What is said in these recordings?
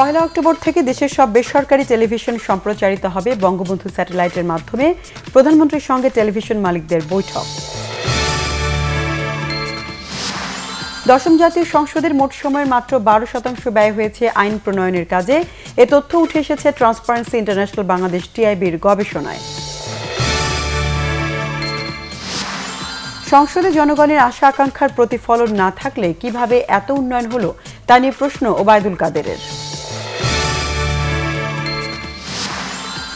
पहला अक्टोबर थेके देशेर सब बेसरकारी टेलिभिशन सम्प्रचारित होबे बंगबंधु सैटेलाइटेर माध्यमे प्रधानमंत्रीर संगे टेलिभिशन मालिकदेर बैठक। दशम जातीय संसदेर मोट समयेर मात्र 12% व्यय हयेछे आईन प्रणयनेर काजे। ए तथ्य उठे एसेछे ट्रांसपारेंसि इंटरन्याशनल बांग्लादेश टीआईबिर गवेषणाय। संसदे जनगणेर आशा आकांक्षार प्रतिफलन ना थाकले किभाबे एत उन्नयन हलो ता निये प्रश्न ओबायदुल कादेरेर।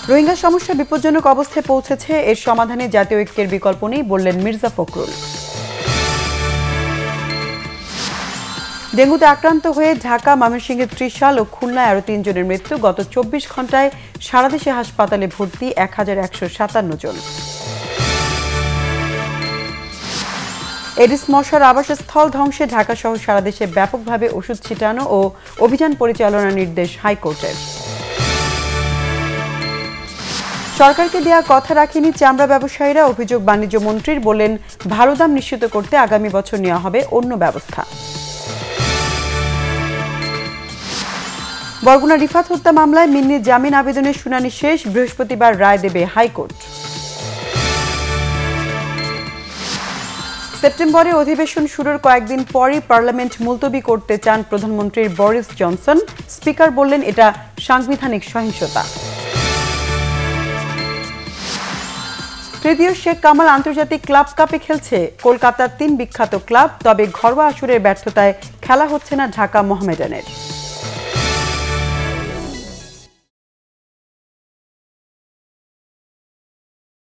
रोहिंगा समस्या विपज्जनक अवस्थाय पौঁছেছে, एर समाधाने जातीय ऐक्येर विकल्प नेই बोललेन मिर्जा फखरुल। डेंगूते आक्रांत हुए ढाका मयमनसिंहे 30 साल और खुलनाय आरो 3 जनेर मृत्यु। गत 24 घंटाय सारा देशे हासपाताले भर्ती 1157 जन। एडिस मशार आवासस्थल ध्वंसे ढाका सह सारा देशे व्यापकभावे ओषुध छिटानो और अभियान परिचालनार निर्देश हाईकोर्टेर। सरकारके देया कथा राखेनि चामड़ा व्यवसायीरा, अभियोग बाणिज्य मंत्री बोलेन भालो दाम निश्चित करते आगामी बछर नेওয়া হবে অন্য ব্যবস্থা। बरगुना रिफात हत्या मामलाय मिन्निर जामिन आवेदनेर शुनानि शेष, बृहस्पतिवार राय देबे हाईकोर्ट। सेप्टेम्बरे अधिवेशन शुरूर कयेकदिन परेई पार्लामेंट मुलतवी करते चान प्रधानमंत्री बोरिस जनसन। स्पिकार बोलेन एटा सांविधानिक सहिंसता। तृतीय शेख कामाल आंतर्जातिक क्लाब कपे खेलছে कलकातार 3 विख्यात क्लाब, तबे घरोया आसरेर ব্যর্থতায় খেলা হচ্ছে না ঢাকা মোহামেডানের।